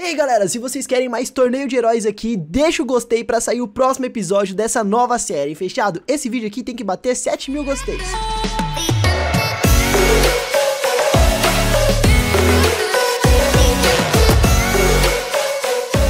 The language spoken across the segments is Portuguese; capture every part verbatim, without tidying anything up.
E aí galera, se vocês querem mais torneio de heróis aqui, deixa o gostei pra sair o próximo episódio dessa nova série, fechado? Esse vídeo aqui tem que bater sete mil gosteis.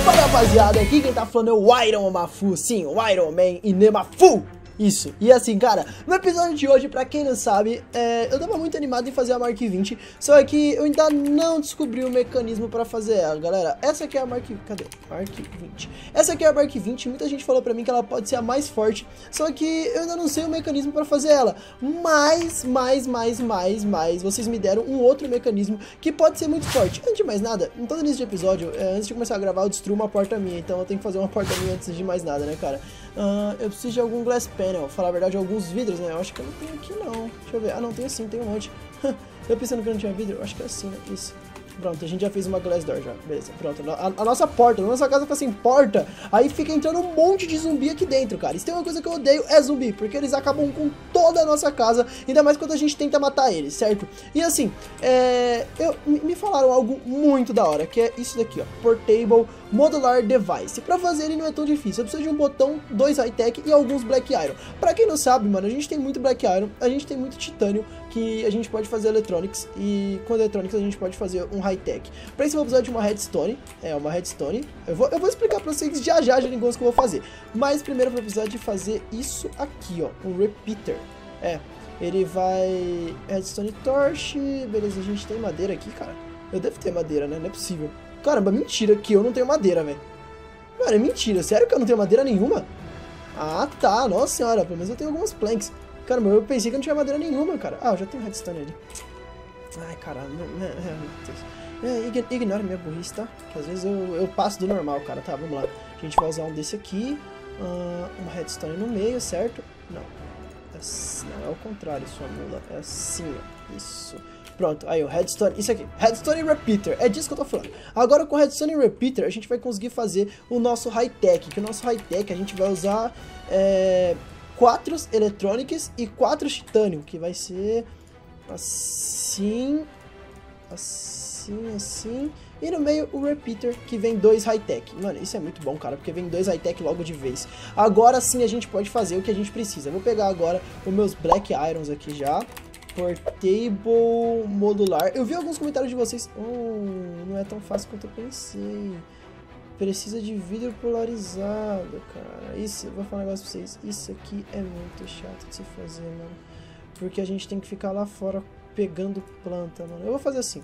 Fala rapaziada, aqui quem tá falando é o Iron Man, sim, o Iron Man Inemafoo. Isso, e assim, cara, no episódio de hoje, pra quem não sabe, é, eu tava muito animado em fazer a Mark vinte, só que eu ainda não descobri o mecanismo pra fazer ela, galera. Essa aqui é a Mark... cadê? Mark vinte. Essa aqui é a Mark vinte, muita gente falou pra mim que ela pode ser a mais forte, só que eu ainda não sei o mecanismo pra fazer ela. Mas, mais, mais, mais, mais, vocês me deram um outro mecanismo que pode ser muito forte. Antes de mais nada, em todo início de episódio, é, antes de começar a gravar, eu destruo uma porta minha, então eu tenho que fazer uma porta minha antes de mais nada, né, cara? Uh, eu preciso de algum glass pen. Não, falar a verdade, alguns vidros, né? Eu acho que eu não tenho aqui, não. Deixa eu ver. Ah, não, tem sim, tem um monte. Eu pensando que não tinha vidro, eu acho que é assim, né? Isso. Pronto, a gente já fez uma glass door já. Beleza, pronto. A, a nossa porta, a nossa casa fica sem porta. Aí fica entrando um monte de zumbi aqui dentro, cara. Isso tem uma coisa que eu odeio, é zumbi. Porque eles acabam com toda a nossa casa. Ainda mais quando a gente tenta matar eles, certo? E assim, é, eu, me falaram algo muito da hora. Que é isso daqui, ó. Portable Modular Device. Pra fazer ele não é tão difícil. Eu preciso de um botão, dois high-tech e alguns black iron. Pra quem não sabe, mano, a gente tem muito black iron. A gente tem muito titânio. Que a gente pode fazer eletronics. E com eletronics a gente pode fazer um high-tech. Pra isso eu vou precisar de uma redstone. É, uma redstone. Eu vou, eu vou explicar pra vocês já já, já negócio que eu vou fazer. Mas primeiro eu vou precisar de fazer isso aqui, ó. Um repeater. É, ele vai... redstone torch. Beleza, a gente tem madeira aqui, cara. Eu devo ter madeira, né? Não é possível. Caramba, mentira que eu não tenho madeira, velho. Mano, é mentira. Sério que eu não tenho madeira nenhuma? Ah, tá. Nossa senhora. Pelo menos eu tenho algumas planks. Caramba, eu pensei que eu não tinha madeira nenhuma, cara. Ah, eu já tenho redstone ali. Ai, caralho, meu Deus. É, ignora minha burrice, tá? Que às vezes eu, eu passo do normal, cara. Tá, vamos lá. A gente vai usar um desse aqui. Uh, uma redstone no meio, certo? Não. É assim, não, é o contrário, sua mula. É assim, ó. Isso. Pronto, aí o redstone, isso aqui, redstone repeater, é disso que eu tô falando. Agora com o redstone repeater a gente vai conseguir fazer o nosso high-tech, que o nosso high-tech a gente vai usar é, quatro eletrônicos e quatro titânio, que vai ser assim, assim, assim, e no meio o repeater, que vem dois high-tech. Mano, isso é muito bom, cara, porque vem dois high-tech logo de vez. Agora sim a gente pode fazer o que a gente precisa. Eu vou pegar agora os meus black irons aqui já. Portable modular. Eu vi alguns comentários de vocês. Oh, não é tão fácil quanto eu pensei. Precisa de vidro polarizado, cara. Isso, eu vou falar um negócio pra vocês. Isso aqui é muito chato de se fazer, mano. Porque a gente tem que ficar lá fora pegando planta, mano. Eu vou fazer assim.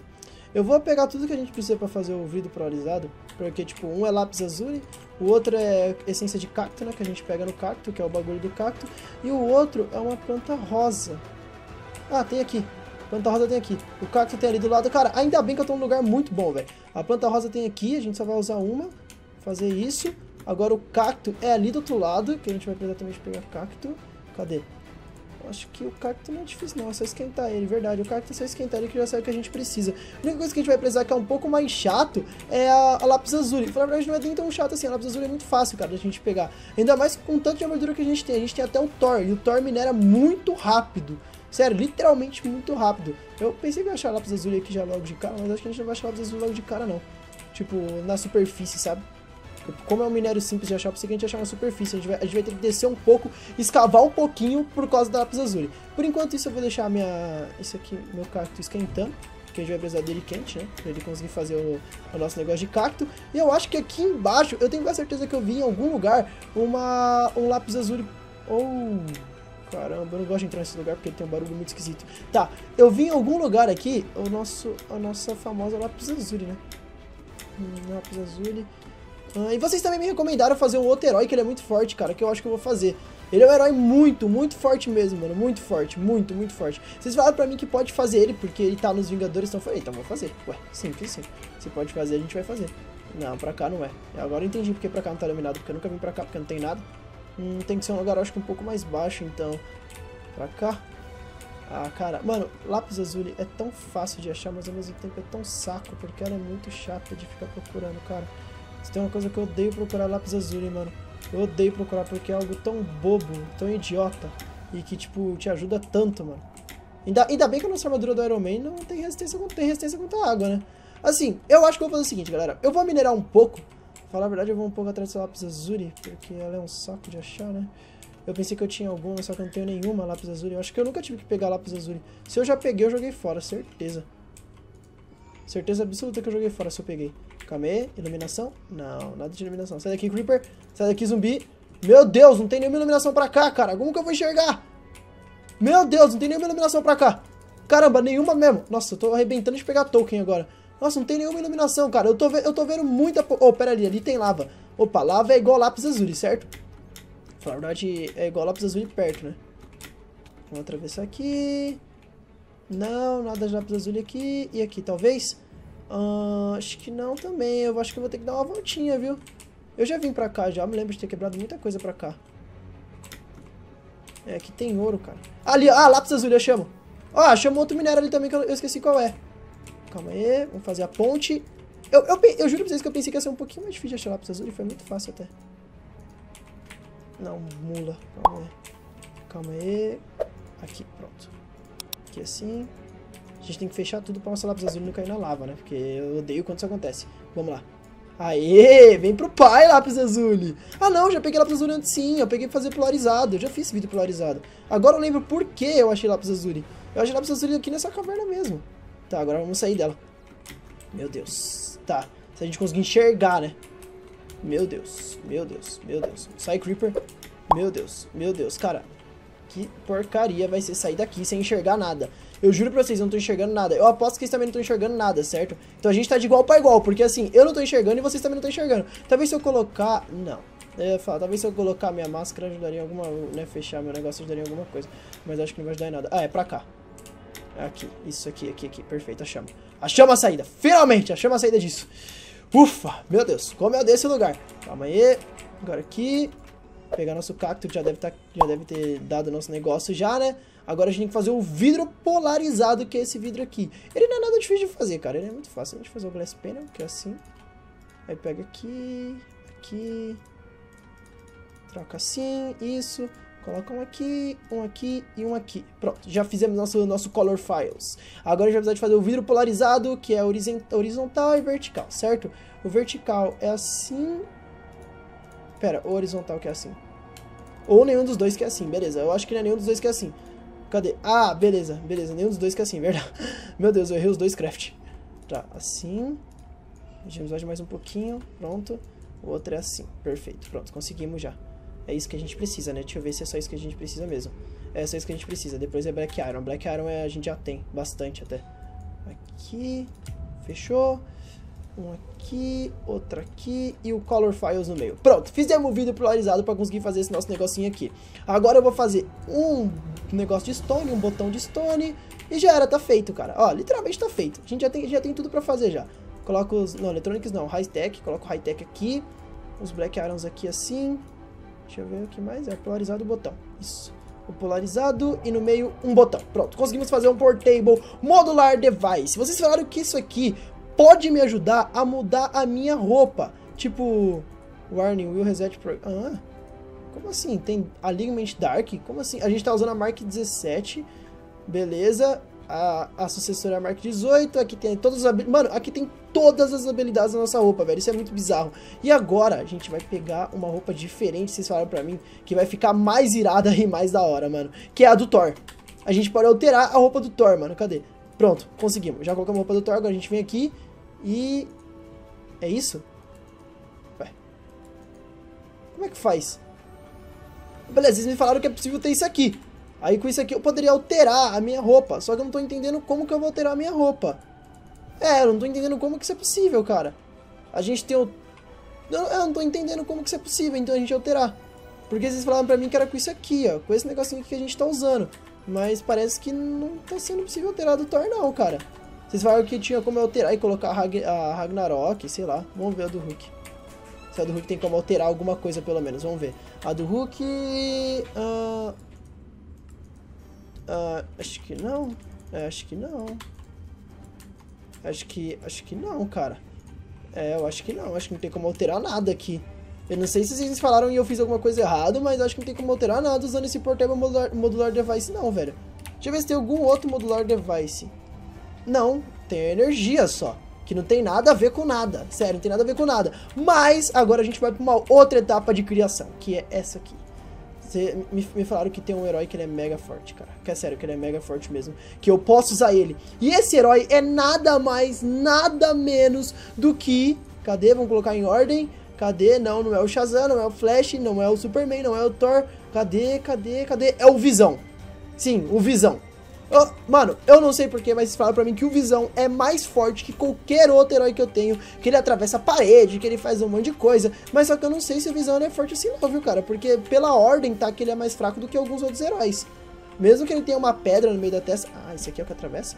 Eu vou pegar tudo que a gente precisa pra fazer o vidro polarizado. Porque, tipo, um é lápis azul, o outro é essência de cacto, né? Que a gente pega no cacto, que é o bagulho do cacto. E o outro é uma planta rosa. Ah, tem aqui. Planta rosa tem aqui. O cacto tem ali do lado. Cara, ainda bem que eu tô num lugar muito bom, velho. A planta rosa tem aqui. A gente só vai usar uma. Fazer isso. Agora o cacto é ali do outro lado. Que a gente vai precisar também de pegar cacto. Cadê? Acho que o cacto não é difícil, não. É só esquentar ele. Verdade. O cacto é só esquentar ele que já sai o que a gente precisa. A única coisa que a gente vai precisar que é um pouco mais chato é a, a lápis azul. Na verdade, não é nem tão chato assim. A lápis azul é muito fácil, cara, da gente pegar. Ainda mais com o tanto de armadura que a gente tem. A gente tem até o Thor. E o Thor minera muito rápido. Sério, literalmente muito rápido. Eu pensei que ia achar lápis azul aqui já logo de cara, mas acho que a gente não vai achar lápis azul logo de cara, não. Tipo, na superfície, sabe? Como é um minério simples de achar, eu pensei que a gente ia achar na superfície. A gente, vai, a gente vai ter que descer um pouco, escavar um pouquinho por causa da lápis azul. Por enquanto isso, eu vou deixar minha... esse aqui, meu cacto esquentando. Que a gente vai precisar dele quente, né? Pra ele conseguir fazer o, o nosso negócio de cacto. E eu acho que aqui embaixo, eu tenho quase certeza que eu vi em algum lugar uma... um lápis azul ou... Oh. Caramba, eu não gosto de entrar nesse lugar porque tem um barulho muito esquisito. Tá, eu vi em algum lugar aqui o nosso, a nossa famosa lápis azul, né? Hum, lápis azul. Ah, e vocês também me recomendaram fazer um outro herói que ele é muito forte, cara, que eu acho que eu vou fazer. Ele é um herói muito, muito forte mesmo, mano. Muito forte, muito, muito forte. Vocês falaram pra mim que pode fazer ele porque ele tá nos Vingadores, então eu falei, então vou fazer. Ué, simples, sim. Se pode fazer, a gente vai fazer. Não, pra cá não é. Agora eu entendi porque pra cá não tá iluminado, porque eu nunca vim pra cá, porque não tem nada. Hum, tem que ser um lugar, acho que um pouco mais baixo, então. Pra cá. Ah, cara. Mano, lápis azul é tão fácil de achar, mas ao mesmo tempo é tão saco, porque ela é muito chata de ficar procurando, cara. Isso tem uma coisa que eu odeio procurar lápis azul, mano. Eu odeio procurar porque é algo tão bobo, tão idiota, e que, tipo, te ajuda tanto, mano. Ainda, ainda bem que a nossa armadura do Iron Man não tem resistência, tem resistência contra a água, né? Assim, eu acho que eu vou fazer o seguinte, galera. Eu vou minerar um pouco. Falar a verdade, eu vou um pouco atrás dessa lápis azul, porque ela é um saco de achar, né? Eu pensei que eu tinha alguma, só que eu não tenho nenhuma lápis azul. Eu acho que eu nunca tive que pegar lápis azul. Se eu já peguei, eu joguei fora, certeza. Certeza absoluta que eu joguei fora se eu peguei. Calma aí, iluminação? Não, nada de iluminação. Sai daqui, Creeper. Sai daqui, zumbi. Meu Deus, não tem nenhuma iluminação pra cá, cara. Como que eu vou enxergar? Meu Deus, não tem nenhuma iluminação pra cá. Caramba, nenhuma mesmo. Nossa, eu tô arrebentando de pegar token agora. Nossa, não tem nenhuma iluminação, cara. Eu tô, ve eu tô vendo muita... Oh, pera ali, ali tem lava. Opa, lava é igual lápis azul, certo? Na verdade, é igual lápis azul perto, né? Vamos atravessar aqui. Não, nada de lápis azul aqui. E aqui, talvez? Uh, acho que não também. Eu acho que eu vou ter que dar uma voltinha, viu? Eu já vim pra cá já. Eu me lembro de ter quebrado muita coisa pra cá. É, aqui tem ouro, cara. Ali, ah, lápis azul, eu chamo. Ó, ah, chamo outro minério ali também que eu esqueci qual é. Calma aí, vamos fazer a ponte. Eu, eu, eu juro pra vocês que eu pensei que ia ser um pouquinho mais difícil achar lápis azul e foi muito fácil até. Não, mula. Calma aí. Calma aí. Aqui, pronto. Aqui assim. A gente tem que fechar tudo pra nossa lápis azul não cair na lava, né? Porque eu odeio quando isso acontece. Vamos lá. Aê, vem pro pai, lápis azul. Ah não, já peguei lápis azul antes sim. Eu peguei pra fazer polarizado, eu já fiz esse vídeo polarizado. Agora eu lembro por que eu achei lápis azul. Eu achei lápis azul aqui nessa caverna mesmo. Tá, agora vamos sair dela. Meu Deus, tá. Se a gente conseguir enxergar, né? Meu Deus, meu Deus, meu Deus. Sai, Creeper. Meu Deus, meu Deus, cara. Que porcaria vai ser sair daqui sem enxergar nada. Eu juro pra vocês, eu não tô enxergando nada. Eu aposto que vocês também não estão enxergando nada, certo? Então a gente tá de igual pra igual, porque assim, eu não tô enxergando e vocês também não estão enxergando. Talvez se eu colocar... Não. Eu ia falar, talvez se eu colocar minha máscara ajudaria em alguma... Né, fechar meu negócio ajudaria em alguma coisa. Mas acho que não vai ajudar em nada. Ah, é pra cá. Aqui, isso aqui, aqui, aqui. Perfeito, achamos. Achamos a saída. Finalmente, achamos a saída disso. Ufa, meu Deus. Como eu odeio esse lugar. Calma aí. Agora aqui... Pegar nosso cacto, que já deve, tá, já deve ter dado nosso negócio já, né? Agora a gente tem que fazer o vidro polarizado, que é esse vidro aqui. Ele não é nada difícil de fazer, cara. Ele é muito fácil. A gente fazer o glass panel, que é assim. Aí pega aqui, aqui. Troca assim, isso. Coloca um aqui, um aqui e um aqui. Pronto, já fizemos nosso, nosso color files. Agora a gente vai precisar de fazer o vidro polarizado, que é horizontal e vertical, certo? O vertical é assim... Pera, o horizontal que é assim. Ou nenhum dos dois que é assim, beleza. Eu acho que não é nenhum dos dois que é assim. Cadê? Ah, beleza, beleza. Nenhum dos dois que é assim, verdade. Meu Deus, eu errei os dois craft. Tá, assim. Deixamos hoje mais um pouquinho. Pronto. O outro é assim. Perfeito. Pronto, conseguimos já. É isso que a gente precisa, né? Deixa eu ver se é só isso que a gente precisa mesmo. É só isso que a gente precisa. Depois é Black Iron. Black Iron é, a gente já tem bastante até. Aqui. Fechou. Um aqui, outro aqui e o Color Files no meio. Pronto, fizemos o vídeo polarizado para conseguir fazer esse nosso negocinho aqui. Agora eu vou fazer um negócio de stone, um botão de stone e já era, tá feito, cara. Ó, literalmente tá feito. A gente já tem, já tem tudo para fazer já. Coloco os... Não, Electronics não, High Tech. Coloco o High Tech aqui. Os Black Irons aqui assim. Deixa eu ver o que mais é. Polarizado o botão. Isso. O polarizado e no meio um botão. Pronto, conseguimos fazer um Portable Modular Device. Vocês falaram que isso aqui... Pode me ajudar a mudar a minha roupa. Tipo, Warning, Will Reset Pro... Ah, como assim? Tem Alignment Dark? Como assim? A gente tá usando a Mark dezessete. Beleza. A, a sucessora é a Mark dezoito. Aqui tem todas as habilidades. Mano, aqui tem todas as habilidades da nossa roupa, velho. Isso é muito bizarro. E agora a gente vai pegar uma roupa diferente, vocês falaram pra mim, que vai ficar mais irada e mais da hora, mano. Que é a do Thor. A gente pode alterar a roupa do Thor, mano. Cadê? Pronto, conseguimos. Já colocamos a roupa do Thor, agora a gente vem aqui e... É isso? Ué. Como é que faz? Beleza, eles me falaram que é possível ter isso aqui. Aí com isso aqui eu poderia alterar a minha roupa, só que eu não tô entendendo como que eu vou alterar a minha roupa. É, eu não tô entendendo como que isso é possível, cara. A gente tem o... Eu não tô entendendo como que isso é possível, então a gente alterar. Porque eles falaram pra mim que era com isso aqui, ó. Com esse negocinho aqui que a gente tá usando. Mas parece que não tá sendo possível alterar do Thor não, cara. Vocês falaram que tinha como alterar e colocar a Ragnarok, sei lá. Vamos ver a do Hulk. Se a do Hulk tem como alterar alguma coisa pelo menos, vamos ver. A do Hulk... Uh, uh, acho que não. É, acho que não. Acho que... Acho que não, cara. É, eu acho que não. Acho que não tem como alterar nada aqui. Eu não sei se vocês falaram e eu fiz alguma coisa errada, mas acho que não tem como alterar nada usando esse Portable Modular, modular Device não, velho. Deixa eu ver se tem algum outro Modular Device. Não, tem energia só. que não tem nada a ver com nada, sério, não tem nada a ver com nada. Mas agora a gente vai para uma outra etapa de criação, que é essa aqui. Cê, me, me falaram que tem um herói que ele é mega forte, cara, que é sério, que ele é mega forte mesmo, que eu posso usar ele. E esse herói é nada mais, nada menos do que... Cadê? Vamos colocar em ordem. Cadê? Não, não é o Shazam, não é o Flash, não é o Superman, não é o Thor. Cadê? Cadê? Cadê? É o Visão. Sim, o Visão. Eu, mano, eu não sei porquê, mas falaram pra mim que o Visão é mais forte que qualquer outro herói que eu tenho. Que ele atravessa a parede, que ele faz um monte de coisa. Mas só que eu não sei se o Visão é forte assim não, viu, cara? Porque pela ordem, tá, que ele é mais fraco do que alguns outros heróis. Mesmo que ele tenha uma pedra no meio da testa... Ah, esse aqui é o que atravessa?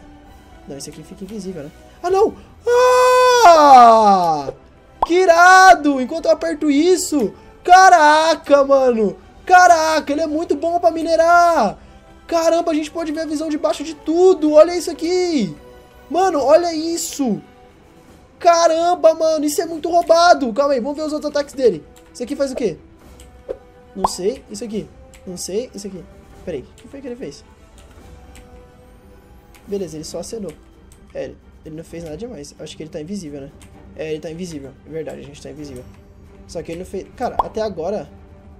Não, esse aqui fica invisível, né? Ah, não! Ah! Que irado! Enquanto eu aperto isso... Caraca, mano! Caraca, ele é muito bom pra minerar! Caramba, a gente pode ver a visão debaixo de tudo. Olha isso aqui. Mano, olha isso. Caramba, mano. Isso é muito roubado. Calma aí, vamos ver os outros ataques dele. Isso aqui faz o quê? Não sei. Isso aqui. Não sei. Isso aqui. Pera aí. O que foi que ele fez? Beleza, ele só acenou. É, ele não fez nada demais. Acho que ele tá invisível, né? É, ele tá invisível. É verdade, a gente tá invisível. Só que ele não fez... Cara, até agora...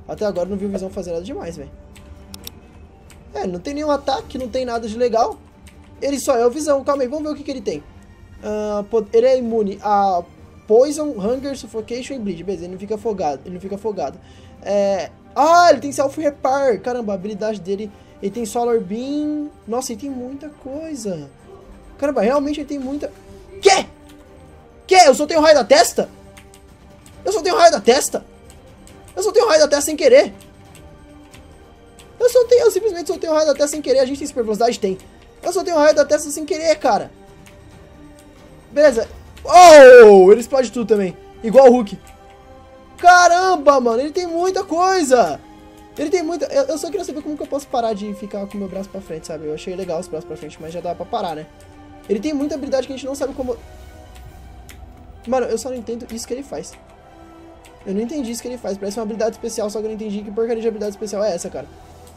Até agora eu não vi o Visão fazer nada demais, velho. É, não tem nenhum ataque, não tem nada de legal. Ele só é o Visão. Calma aí, vamos ver o que, que ele tem. Uh, ele é imune a Poison, Hunger, Suffocation e Bleed. Beleza, ele não fica afogado. Ele não fica afogado. É... Ah, ele tem Self Repair. Caramba, a habilidade dele. Ele tem Solar Beam. Nossa, ele tem muita coisa. Caramba, realmente ele tem muita... Quê? Quê? Eu só tenho raio da testa? Eu só tenho raio da testa? Eu só tenho raio da testa sem querer. Eu só tenho, eu simplesmente soltei o raio da testa sem querer. A gente tem super velocidade? Tem. Eu soltei o raio da testa sem querer, cara. Beleza. Oh, ele explode tudo também. Igual o Hulk. Caramba, mano. Ele tem muita coisa. Ele tem muita... Eu, eu só queria saber como que eu posso parar de ficar com o meu braço pra frente, sabe? Eu achei legal os braços pra frente, mas já dava pra parar, né? Ele tem muita habilidade que a gente não sabe como... Mano, eu só não entendo isso que ele faz. Eu não entendi isso que ele faz. Parece uma habilidade especial, só que eu não entendi que porcaria de habilidade especial é essa, cara.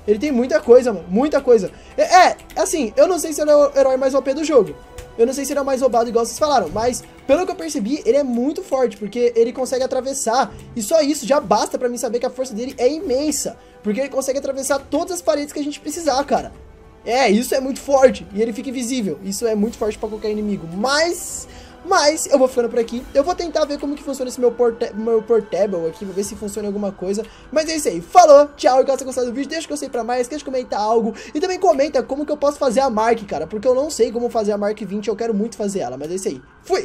Ele tem muita coisa, mano. Muita coisa. É, é, assim, eu não sei se ele é o herói mais O P do jogo. Eu não sei se ele é o mais roubado, igual vocês falaram. Mas, pelo que eu percebi, ele é muito forte. Porque ele consegue atravessar. E só isso já basta pra mim saber que a força dele é imensa. Porque ele consegue atravessar todas as paredes que a gente precisar, cara. É, isso é muito forte. E ele fica invisível. Isso é muito forte pra qualquer inimigo. Mas... Mas eu vou ficando por aqui. Eu vou tentar ver como que funciona esse meu, porta meu portable aqui. Vou ver se funciona alguma coisa. Mas é isso aí. Falou, tchau. E caso você gostar do vídeo, deixa que eu sei pra mais. Deixa de comentar algo. E também comenta como que eu posso fazer a Mark, cara. Porque eu não sei como fazer a Mark vinte. Eu quero muito fazer ela. Mas é isso aí. Fui!